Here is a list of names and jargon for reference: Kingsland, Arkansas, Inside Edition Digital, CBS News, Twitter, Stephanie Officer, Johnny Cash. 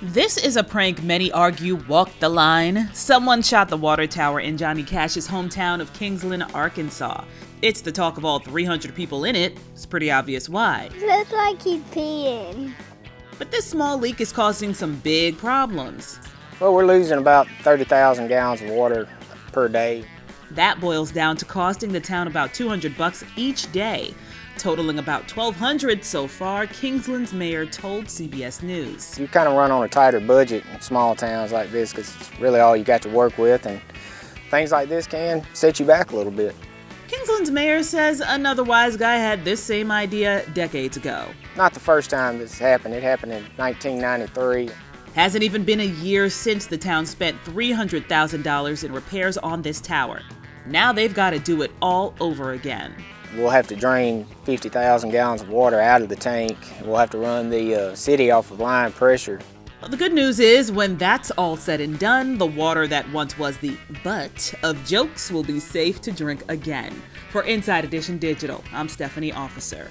This is a prank many argue walked the line. Someone shot the water tower in Johnny Cash's hometown of Kingsland, Arkansas. It's the talk of all 300 people in it. It's pretty obvious why. Looks like he's peeing. But this small leak is causing some big problems. Well, we're losing about 30,000 gallons of water per day. That boils down to costing the town about $200 each day, totaling about 1,200 so far, Kingsland's mayor told CBS News. You kind of run on a tighter budget in small towns like this because it's really all you got to work with, and things like this can set you back a little bit. Kingsland's mayor says another wise guy had this same idea decades ago. Not the first time this happened. It happened in 1993. Hasn't even been a year since the town spent $300,000 in repairs on this tower. Now they've got to do it all over again. We'll have to drain 50,000 gallons of water out of the tank. We'll have to run the city off of line pressure. Well, the good news is when that's all said and done, the water that once was the butt of jokes will be safe to drink again. For Inside Edition Digital, I'm Stephanie Officer.